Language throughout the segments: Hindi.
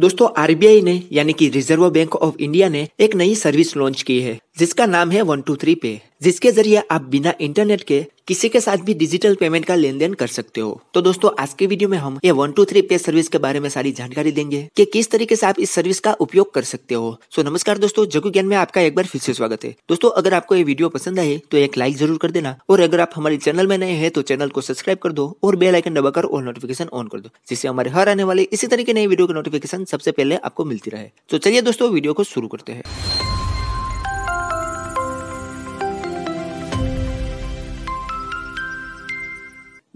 दोस्तों आरबीआई ने यानी कि रिजर्व बैंक ऑफ इंडिया ने एक नई सर्विस लॉन्च की है जिसका नाम है 123 पे, जिसके जरिए आप बिना इंटरनेट के किसी के साथ भी डिजिटल पेमेंट का लेन देन कर सकते हो। तो दोस्तों आज के वीडियो में हम ये 123 पे सर्विस के बारे में सारी जानकारी देंगे कि किस तरीके से आप इस सर्विस का उपयोग कर सकते हो। सो नमस्कार दोस्तों, जग्गू ज्ञान में आपका एक बार फिर से स्वागत है। दोस्तों अगर आपको ये वीडियो पसंद आए तो एक लाइक जरूर कर देना, और अगर आप हमारे चैनल में नए हैं तो चैनल को सब्सक्राइब कर दो और बेल आइकन दबाकर और नोटिफिकेशन ऑन कर दो, जिससे हमारे हर आने वाले इसी तरह के नए वीडियो की नोटिफिकेशन सबसे पहले आपको मिलती रहे। तो चलिए दोस्तों वीडियो को शुरू करते हैं।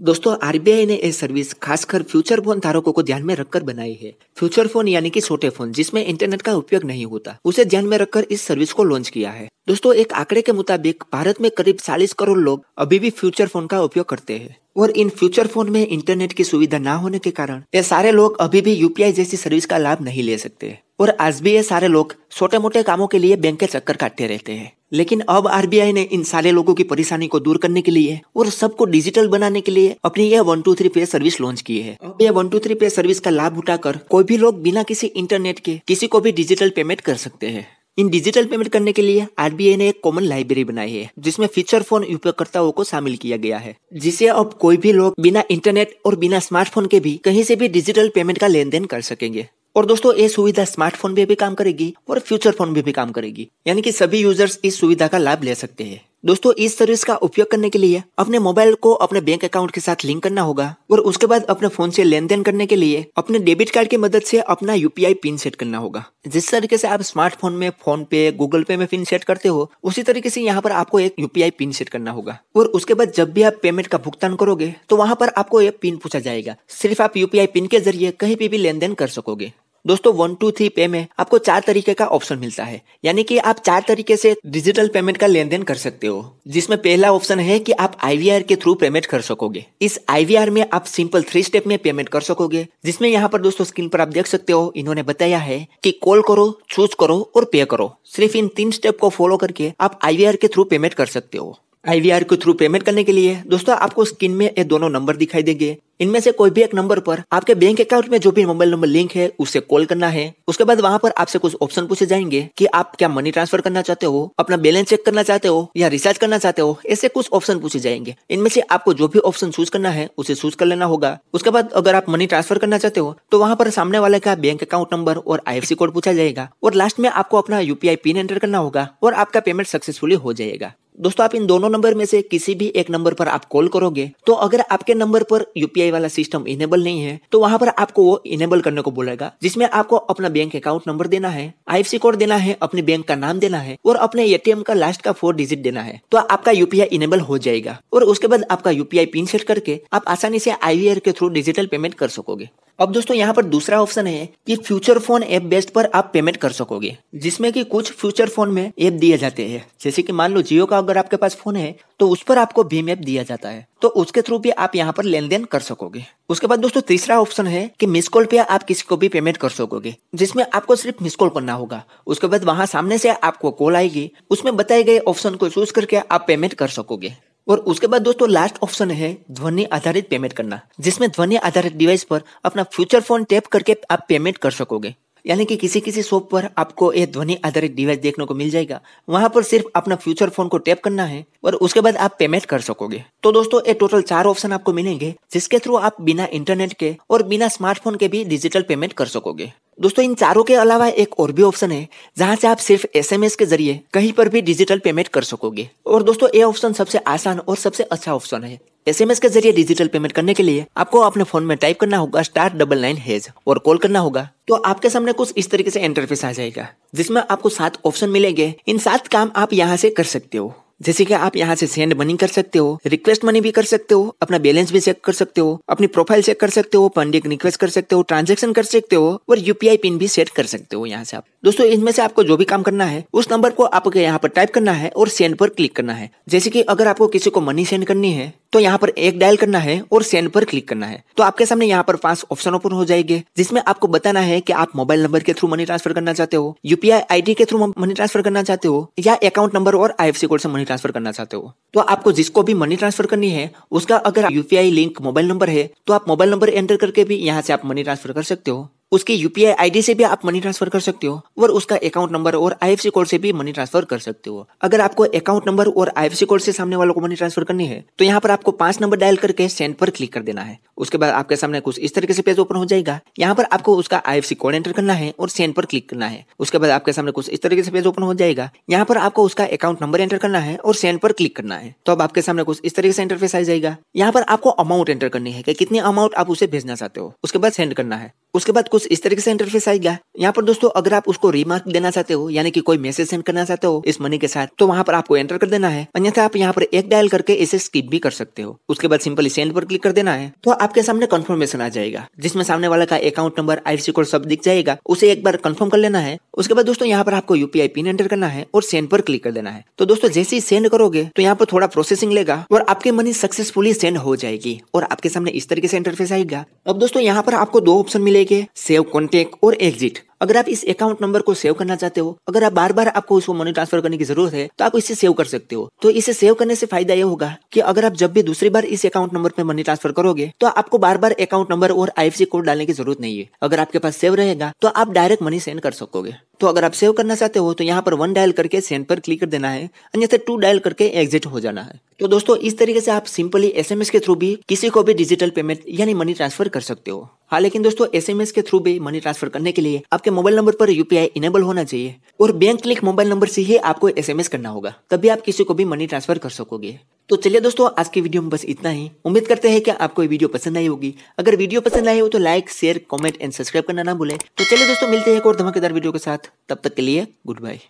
दोस्तों आरबीआई ने यह सर्विस खासकर फ्यूचर फोन धारकों को ध्यान में रखकर बनाई है। फ्यूचर फोन यानी कि छोटे फोन जिसमें इंटरनेट का उपयोग नहीं होता, उसे ध्यान में रखकर इस सर्विस को लॉन्च किया है। दोस्तों एक आंकड़े के मुताबिक भारत में करीब 40 करोड़ लोग अभी भी फ्यूचर फोन का उपयोग करते हैं, और इन फ्यूचर फोन में इंटरनेट की सुविधा न होने के कारण ये सारे लोग अभी भी यूपीआई जैसी सर्विस का लाभ नहीं ले सकते, और आज भी ये सारे लोग छोटे मोटे कामों के लिए बैंक के चक्कर काटते रहते हैं। लेकिन अब आरबीआई ने इन सारे लोगों की परेशानी को दूर करने के लिए और सबको डिजिटल बनाने के लिए अपनी यह 123 पे सर्विस लॉन्च की है। अब यह 123 पे सर्विस का लाभ उठाकर कोई भी लोग बिना किसी इंटरनेट के किसी को भी डिजिटल पेमेंट कर सकते हैं। इन डिजिटल पेमेंट करने के लिए आरबीआई ने एक कॉमन लाइब्रेरी बनाई है जिसमें फीचर फोन उपयोगकर्ताओं को शामिल किया गया है, जिसे अब कोई भी लोग बिना इंटरनेट और बिना स्मार्टफोन के भी कहीं से भी डिजिटल पेमेंट का लेन देन कर सकेंगे। और दोस्तों ये सुविधा स्मार्टफोन में भी काम करेगी और फ्यूचर फोन में भी काम करेगी, यानी कि सभी यूजर्स इस सुविधा का लाभ ले सकते हैं। दोस्तों इस सर्विस का उपयोग करने के लिए अपने मोबाइल को अपने बैंक अकाउंट के साथ लिंक करना होगा, और उसके बाद अपने फोन से लेन देन करने के लिए अपने डेबिट कार्ड की मदद से अपना यूपीआई पिन सेट करना होगा। जिस तरीके से आप स्मार्टफोन में फोन पे गूगल पे में पिन सेट करते हो, उसी तरीके से यहाँ पर आपको एक यूपीआई पिन सेट करना होगा, और उसके बाद जब भी आप पेमेंट का भुगतान करोगे तो वहाँ पर आपको ये पिन पूछा जाएगा। सिर्फ आप यूपीआई पिन के जरिए कहीं पे भी लेन देन कर सकोगे। दोस्तों 123 पे में आपको 4 तरीके का ऑप्शन मिलता है, यानी कि आप 4 तरीके से डिजिटल पेमेंट का लेन देन कर सकते हो, जिसमें पहला ऑप्शन है कि आप IVR के थ्रू पेमेंट कर सकोगे। इस IVR में आप सिंपल 3 स्टेप में पेमेंट कर सकोगे, जिसमें यहाँ पर दोस्तों स्क्रीन पर आप देख सकते हो इन्होंने बताया है कि कॉल करो, चूज करो और पे करो। सिर्फ इन 3 स्टेप को फॉलो करके आप IVR के थ्रू पेमेंट कर सकते हो। IVR के थ्रू पेमेंट करने के लिए दोस्तों आपको स्क्रीन में ये दोनों नंबर दिखाई देंगे, इनमें से कोई भी एक नंबर पर आपके बैंक अकाउंट में जो भी मोबाइल नंबर लिंक है उसे कॉल करना है। उसके बाद वहाँ पर आपसे कुछ ऑप्शन पूछे जाएंगे कि आप क्या मनी ट्रांसफर करना चाहते हो, अपना बैलेंस चेक करना चाहते हो या रिचार्ज करना चाहते हो, ऐसे कुछ ऑप्शन पूछे जाएंगे। इनमें से आपको जो भी ऑप्शन चूज करना है उसे चूज कर लेना होगा। उसके बाद अगर आप मनी ट्रांसफर करना चाहते हो तो वहाँ पर सामने वाले का बैंक अकाउंट नंबर और IFSC कोड पूछा जाएगा, और लास्ट में आपको अपना यूपीआई पिन एंटर करना होगा और आपका पेमेंट सक्सेसफुली हो जाएगा। दोस्तों आप इन दोनों नंबर में से किसी भी एक नंबर पर आप कॉल करोगे तो अगर आपके नंबर पर यूपीआई वाला सिस्टम इनेबल नहीं है तो वहां पर आपको वो इनेबल करने को बोलेगा, जिसमें आपको अपना बैंक अकाउंट नंबर देना है, IFSC कोड देना है, अपने बैंक का नाम देना है और अपने ATM का लास्ट का 4 डिजिट देना है, तो आपका यूपीआई इनेबल हो जाएगा। और उसके बाद आपका यूपीआई पिन सेट करके आप आसानी से IVR के थ्रू डिजिटल पेमेंट कर सकोगे। अब दोस्तों यहाँ पर दूसरा ऑप्शन है कि फ्यूचर फोन ऐप बेस्ड पर आप पेमेंट कर सकोगे, जिसमें कि कुछ फ्यूचर फोन में ऐप दिए जाते हैं, जैसे कि मान लो जियो का अगर आपके पास फोन है तो उस पर आपको भीम ऐप दिया जाता है, तो उसके थ्रू भी आप यहाँ पर लेन देन कर सकोगे। उसके बाद दोस्तों तीसरा ऑप्शन है कि मिस कॉल पे आप किसी को भी पेमेंट कर सकोगे, जिसमें आपको सिर्फ मिस कॉल करना होगा। उसके बाद वहाँ सामने से आपको कॉल आएगी, उसमें बताए गए ऑप्शन को चूज करके आप पेमेंट कर सकोगे। और उसके बाद दोस्तों लास्ट ऑप्शन है ध्वनि आधारित पेमेंट करना, जिसमें ध्वनि आधारित डिवाइस पर अपना फ्यूचर फोन टैप करके आप पेमेंट कर सकोगे, यानी कि किसी किसी शॉप पर आपको एक ध्वनि आधारित डिवाइस देखने को मिल जाएगा, वहां पर सिर्फ अपना फ्यूचर फोन को टैप करना है और उसके बाद आप पेमेंट कर सकोगे। तो दोस्तों ये टोटल 4 ऑप्शन आपको मिलेंगे, जिसके थ्रू आप बिना इंटरनेट के और बिना स्मार्टफोन के भी डिजिटल पेमेंट कर सकोगे। दोस्तों इन 4 के अलावा एक और भी ऑप्शन है जहाँ से आप सिर्फ SMS के जरिए कहीं पर भी डिजिटल पेमेंट कर सकोगे, और दोस्तों ये ऑप्शन सबसे आसान और सबसे अच्छा ऑप्शन है। SMS के जरिए डिजिटल पेमेंट करने के लिए आपको अपने फोन में टाइप करना होगा *99# और कॉल करना होगा, तो आपके सामने कुछ इस तरीके से इंटरफेस आ जाएगा, जिसमें आपको 7 ऑप्शन मिलेंगे। इन 7 काम आप यहाँ से कर सकते हो, जैसे कि आप यहाँ से सेंड मनी कर सकते हो, रिक्वेस्ट मनी भी कर सकते हो, अपना बैलेंस भी चेक कर सकते हो, अपनी प्रोफाइल चेक कर सकते हो, फंडिंग रिक्वेस्ट कर सकते हो, ट्रांजैक्शन कर सकते हो और यूपीआई पिन भी सेट कर सकते हो यहाँ से आप। दोस्तों इनमें से आपको जो भी काम करना है उस नंबर को आपको यहाँ पर टाइप करना है और सेंड पर क्लिक करना है। जैसे कि अगर आपको किसी को मनी सेंड करनी है तो यहाँ पर 1 डायल करना है और सेंड पर क्लिक करना है, तो आपके सामने यहाँ पर 5 ऑप्शन ओपन हो जाएंगे, जिसमें आपको बताना है कि आप मोबाइल नंबर के थ्रू मनी ट्रांसफर करना चाहते हो, UPI ID के थ्रू मनी ट्रांसफर करना चाहते हो या अकाउंट नंबर और IFSC कोड से मनी ट्रांसफर करना चाहते हो। तो आपको जिसको भी मनी ट्रांसफर करनी है उसका अगर UPI लिंक मोबाइल नंबर है तो आप मोबाइल नंबर एंटर करके भी यहाँ से आप मनी ट्रांसफर कर सकते हो। उसके यूपीआई आईडी से भी आप मनी ट्रांसफर कर सकते हो और उसका अकाउंट नंबर और आईएफएससी कोड से भी मनी ट्रांसफर कर सकते हो। अगर आपको अकाउंट नंबर और आईएफएससी कोड से सामने वालों को मनी ट्रांसफर करनी है तो यहाँ पर आपको 5 नंबर डायल करके सेंड पर क्लिक कर देना है। उसके बाद आपके सामने कुछ इस तरीके से पेज ओपन हो जाएगा। यहाँ पर आपको उसका आईएफएससी कोड एंटर करना है और सेंड पर क्लिक करना है। उसके बाद आपके सामने कुछ इस तरीके से पेज ओपन हो जाएगा। यहाँ पर आपको उसका अकाउंट नंबर एंटर करना है और सेंड पर क्लिक करना है। तो अब आपके सामने कुछ इस तरीके से इंटरफेस आ जाएगा। यहाँ पर आपको अमाउंट एंटर करनी है कि कितनी अमाउंट आप उसे भेजना चाहते हो। उसके बाद सेंड करना है। उसके बाद कुछ इस तरीके से इंटरफेस आएगा। यहाँ पर दोस्तों अगर आप उसको रिमार्क देना चाहते हो यानी कि कोई मैसेज सेंड करना चाहते हो इस मनी के साथ तो वहाँ पर आपको एंटर कर देना है, अन्यथा आप यहाँ पर एक डायल करके इसे स्किप भी कर सकते हो। उसके बाद सिंपली सेंड पर क्लिक कर देना है। तो आपके सामने कंफर्मेशन आ जाएगा जिसमें सामने वाला का अकाउंट नंबर आईएफएससी कोड सब दिख जाएगा। उसे एक बार कंफर्म कर लेना है। उसके बाद दोस्तों यहाँ पर आपको यूपीआई पिन एंटर करना है और सेंड पर क्लिक कर देना है। तो दोस्तों जैसे ही सेंड करोगे तो यहाँ पर थोड़ा प्रोसेसिंग लेगा और आपकी मनी सक्सेसफुली सेंड हो जाएगी और आपके सामने इस तरीके से इंटरफेस आएगा। अब दोस्तों यहाँ पर आपको 2 ऑप्शन मिलेगा, सेव कॉन्टैक्ट और एग्जिट। अगर आप इस अकाउंट नंबर को सेव करना चाहते हो, अगर आप बार बार आपको उसको मनी ट्रांसफर करने की जरूरत है तो आप इसे सेव कर सकते हो। तो इसे सेव करने से फायदा ये होगा कि अगर आप जब भी दूसरी बार इस अकाउंट नंबर पे मनी ट्रांसफर करोगे तो आपको बार बार अकाउंट नंबर और आईएफएससी कोड डालने की जरूरत नहीं है। अगर आपके पास सेव रहेगा तो आप डायरेक्ट मनी सेंड कर सकोगे। तो अगर आप सेव करना चाहते हो तो यहाँ पर 1 डायल करके सेंड पर क्लिक कर देना है, अन्यथा 2 डायल करके एग्जिट हो जाना है। तो दोस्तों इस तरीके से आप सिंपली SMS के थ्रू भी किसी को भी डिजिटल पेमेंट यानी मनी ट्रांसफर कर सकते हो। हालांकि दोस्तों SMS के थ्रू भी मनी ट्रांसफर करने के लिए आपके मोबाइल नंबर पर यूपीआई इनेबल होना चाहिए और बैंक लिंक मोबाइल नंबर से ही आपको SMS करना होगा, तभी आप किसी को भी मनी ट्रांसफर कर सकोगे। तो चलिए दोस्तों आज की वीडियो में बस इतना ही। उम्मीद करते हैं कि आपको ये वीडियो पसंद आई होगी। अगर वीडियो पसंद आई हो तो like, share, comment and subscribe करना ना भूलें। तो चलिए दोस्तों मिलते हैं एक और धमाकेदार वीडियो के साथ। तब तक के लिए गुड बाय।